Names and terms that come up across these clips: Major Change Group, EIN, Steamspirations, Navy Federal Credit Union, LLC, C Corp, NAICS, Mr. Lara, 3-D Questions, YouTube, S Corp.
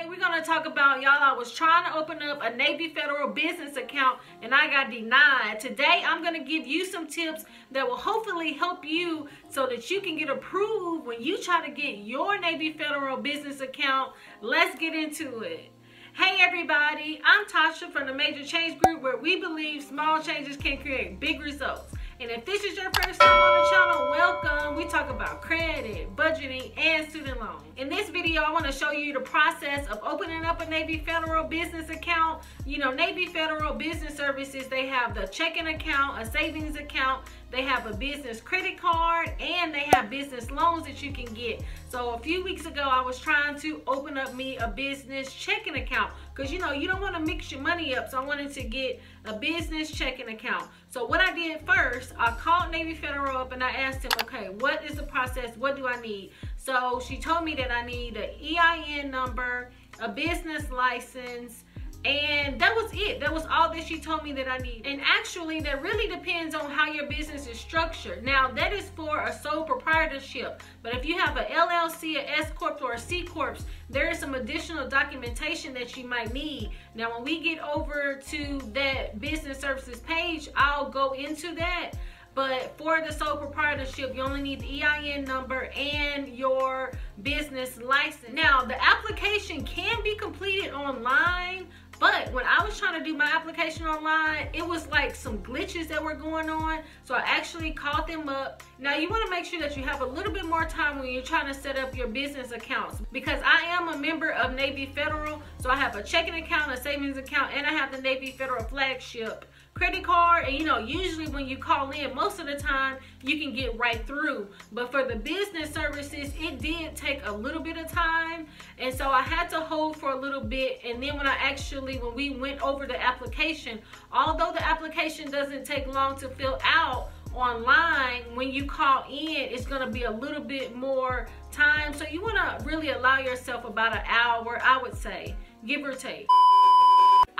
Today we're going to talk about, y'all, I was trying to open up a Navy Federal business account and I got denied. Today I'm going to give you some tips that will hopefully help you so that you can get approved when you try to get your Navy Federal business account. Let's get into it. Hey everybody, I'm Tasha from the Major Change Group, where we believe small changes can create big results. And if this is your first time on the channel, welcome. We talk about credit, budgeting, and student loans. In this video, I want to show you the process of opening up a Navy Federal business account. You know, Navy Federal Business Services, they have the checking account, a savings account, they have a business credit card, and they have business loans that you can get. So a few weeks ago, I was trying to open up me a business checking account, because you know, you don't want to mix your money up. So I wanted to get a business checking account. So what I did first, I called Navy Federal up and I asked them, okay, what is the process? What do I need? So she told me that I need an EIN number, a business license, and that was it. That was all that she told me that I need. And actually, that really depends on how your business is structured. Now, that is for a sole proprietorship, but if you have an LLC, an S Corp, or a C Corp, there is some additional documentation that you might need. Now, when we get over to that business services page, I'll go into that. But for the sole proprietorship, you only need the EIN number and your business license. Now, the application can be completed online, but when I was trying to do my application online, it was like some glitches that were going on. So I actually called them up. Now, you want to make sure that you have a little bit more time when you're trying to set up your business accounts, because I am a member of Navy Federal. So I have a checking account, a savings account, and I have the Navy Federal flagship credit card. And you know, usually when you call in, most of the time you can get right through. But for the business services, it did take a little bit of time. And so I had to hold for a little bit. And then when we went over the application, although the application doesn't take long to fill out online, when you call in, it's going to be a little bit more time. So you want to really allow yourself about an hour, I would say, give or take.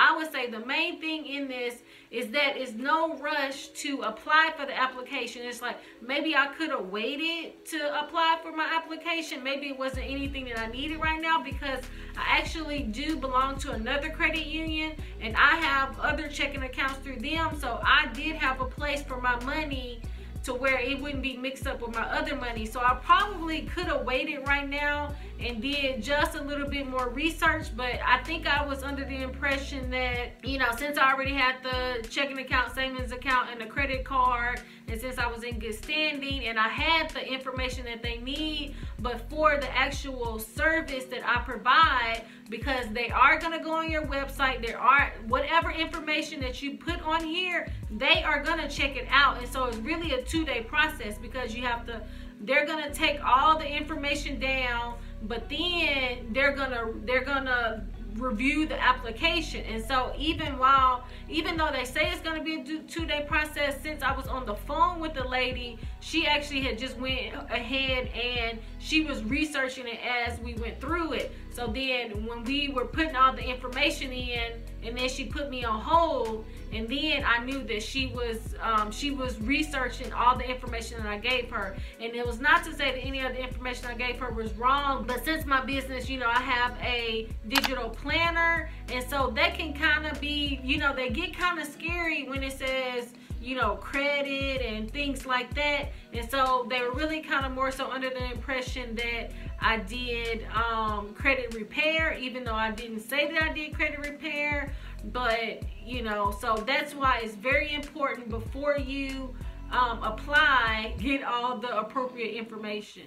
I would say the main thing in this is that it's no rush to apply for the application. It's like, maybe I could have waited to apply for my application. Maybe it wasn't anything that I needed right now, because I actually do belong to another credit union and I have other checking accounts through them. So I did have a place for my money to where it wouldn't be mixed up with my other money. So I probably could have waited right now and did just a little bit more research, but I think I was under the impression that, you know, since I already had the checking account, savings account, and the credit card, and since I was in good standing and I had the information that they need, but for the actual service that I provide, because they are gonna go on your website, there are whatever information that you put on here, they are gonna check it out. And so it's really a two-day process, because you have to, they're gonna take all the information down, but then they're gonna review the application. And so even though they say it's going to be a two-day process, since I was on the phone with the lady, she actually had just went ahead and she was researching it as we went through it. So then when we were putting all the information in, and then she put me on hold, and then I knew that she was researching all the information that I gave her. And it was not to say that any of the information I gave her was wrong, but since my business, you know, I have a digital planner, and so that can kind of be, you know, they get kind of scary when it says, you know, credit and things like that. And so they were really kind of more so under the impression that I did credit repair, even though I didn't say that I did credit repair. But you know, so that's why it's very important before you apply, get all the appropriate information.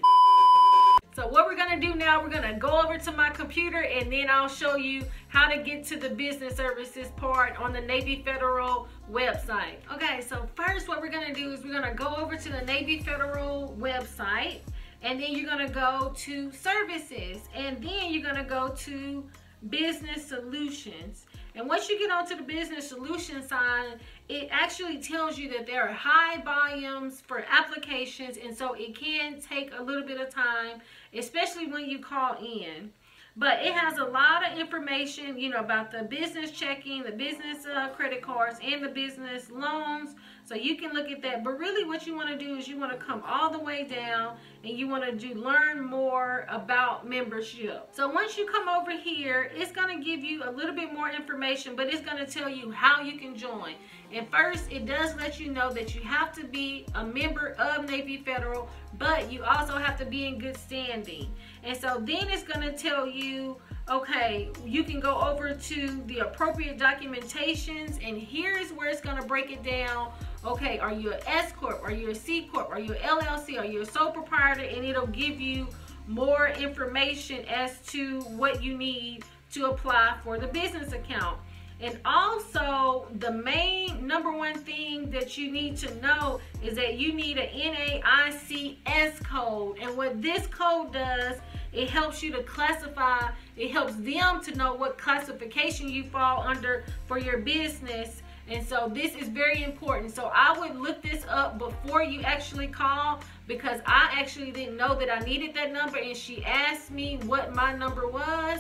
So what we're gonna do now, we're gonna go over to my computer, and then I'll show you how to get to the business services part on the Navy Federal website. Okay, so first what we're gonna do is we're gonna go over to the Navy Federal website, and then you're gonna go to services, and then you're gonna go to business solutions. And once you get onto the business solution sign, it actually tells you that there are high volumes for applications, and so it can take a little bit of time, especially when you call in. But it has a lot of information, you know, about the business checking, the business credit cards, and the business loans. So you can look at that, but really what you want to do is you want to come all the way down and you want to learn more about membership. So once you come over here, it's going to give you a little bit more information, but it's going to tell you how you can join. And first, it does let you know that you have to be a member of Navy Federal, but you also have to be in good standing. And so then it's going to tell you, okay, you can go over to the appropriate documentations, and here's where it's going to break it down. Okay, are you an S Corp? Are you a C Corp? Are you an LLC? Are you a sole proprietor? And it'll give you more information as to what you need to apply for the business account. And also, the main #1 thing that you need to know is that you need a NAICS code. And what this code does, it helps you to classify, it helps them to know what classification you fall under for your business. And so this is very important. So I would look this up before you actually call, because I actually didn't know that I needed that number, and she asked me what my number was.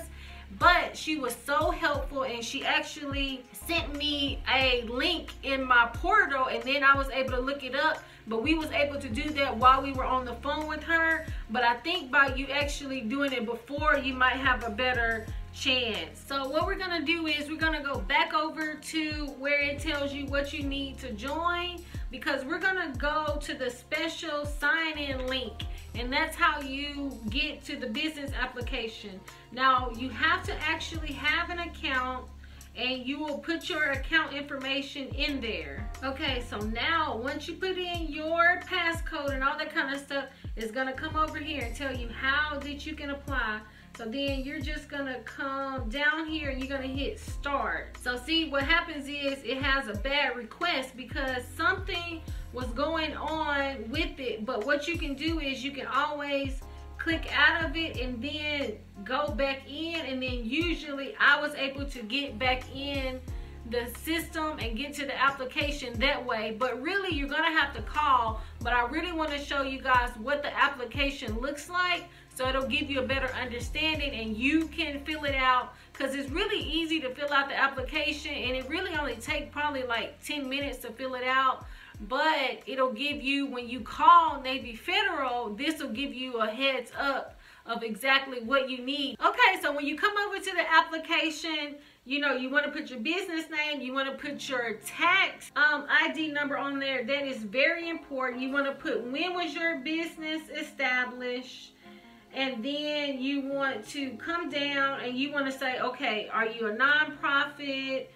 But she was so helpful, and she actually sent me a link in my portal, and then I was able to look it up. But we was able to do that while we were on the phone with her. But I think by you actually doing it before, you might have a better chance. So what we're gonna do is we're gonna go back over to where it tells you what you need to join, because we're gonna go to the special sign-in link, and that's how you get to the business application. Now you have to actually have an account, and you will put your account information in there. Okay, so now once you put in your passcode and all that kind of stuff, it's gonna come over here and tell you how that you can apply. So then you're just gonna come down here and you're gonna hit start. So see what happens is it has a bad request because something was going on with it. But what you can do is you can always click out of it and then go back in, and then usually I was able to get back in the system and get to the application that way. But really you're gonna have to call, but I really want to show you guys what the application looks like, so it'll give you a better understanding and you can fill it out, because it's really easy to fill out the application, and it really only takes probably like 10 minutes to fill it out. But it'll give you, when you call Navy Federal, this will give you a heads up of exactly what you need. Okay, so when you come over to the application, you know, you want to put your business name, you want to put your tax ID number on there. That is very important. You want to put when was your business established, and then you want to come down and you want to say, okay, are you a nonprofit?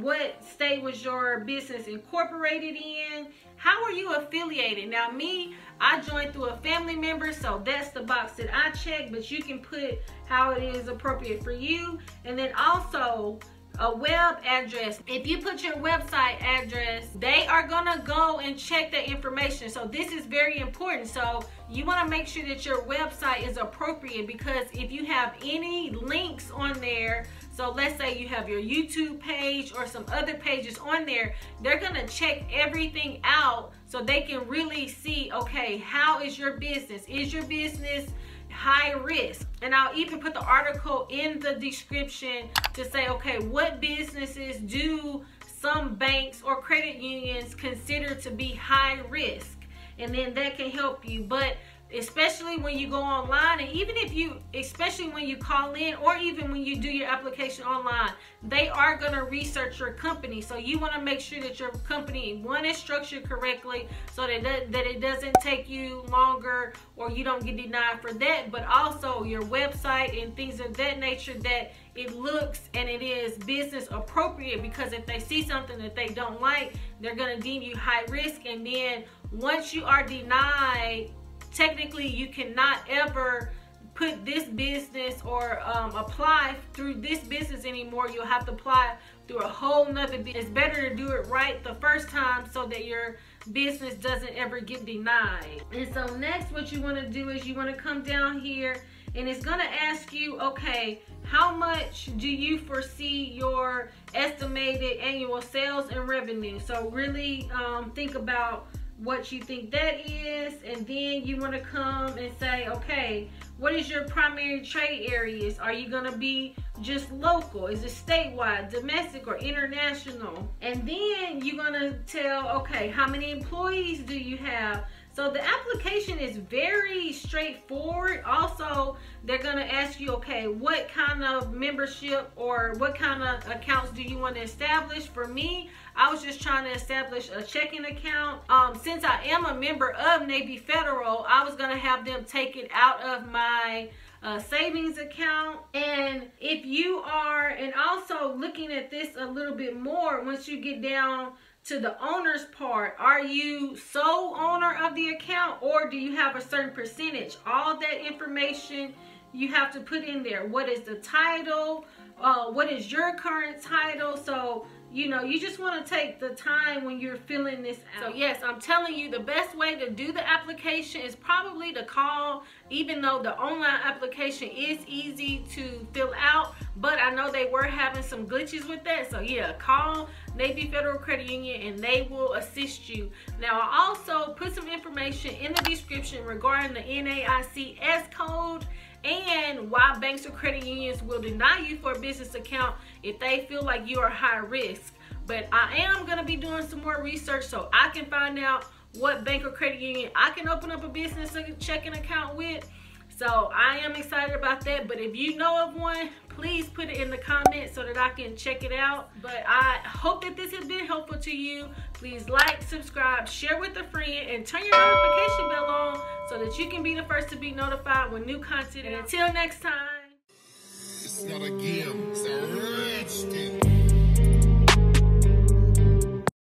What state was your business incorporated in? How are you affiliated? Now me, I joined through a family member, so that's the box that I check, but you can put how it is appropriate for you. And then also a web address. If you put your website address, they are gonna go and check that information. So this is very important. So you want to make sure that your website is appropriate, because if you have any links on there, so let's say you have your YouTube page or some other pages on there, they're gonna check everything out so they can really see, okay, how is your business? Is your business high risk? And I'll even put the article in the description to say, okay, what businesses do some banks or credit unions consider to be high risk? And then that can help you. But especially when you go online, and even if you, especially when you call in or even when you do your application online, they are going to research your company. So you want to make sure that your company, one, is structured correctly so that it doesn't take you longer or you don't get denied for that, but also your website and things of that nature, that it looks and it is business appropriate, because if they see something that they don't like, they're going to deem you high risk. And then once you are denied, technically you cannot ever put this business or apply through this business anymore. You'll have to apply through a whole nother business. It's better to do it right the first time so that your business doesn't ever get denied. And so next, what you want to do is you want to come down here, and it's going to ask you, okay, how much do you foresee your estimated annual sales and revenue? So really think about what you think that is, and then you want to come and say, okay, what is your primary trade areas? Are you going to be just local? Is it statewide, domestic, or international? And then you're going to tell, okay, how many employees do you have? So the application is very straightforward. Also, they're gonna ask you, okay, what kind of membership or what kind of accounts do you want to establish? For me, I was just trying to establish a checking account. Since I am a member of Navy Federal, I was gonna have them take it out of my savings account. And if you are, and also looking at this a little bit more, once you get down to the owner's part, are you sole owner of the account, or do you have a certain percentage? All that information you have to put in there. What is the title? What is your current title? So, you know, you just want to take the time when you're filling this out. So yes, I'm telling you, the best way to do the application is probably to call, even though the online application is easy to fill out, but I know they were having some glitches with that. So yeah, call Navy Federal Credit Union and they will assist you. Now, I also put some information in the description regarding the NAICS code and why banks or credit unions will deny you for a business account if they feel like you are high risk. But I am going to be doing some more research so I can find out what bank or credit union I can open up a business checking account with. So I am excited about that. But if you know of one, please put it in the comments so that I can check it out. But I hope that this has been helpful to you. Please like, subscribe, share with a friend, and turn your notification bell on so that you can be the first to be notified when new content. And until next time. It's not a game, it's a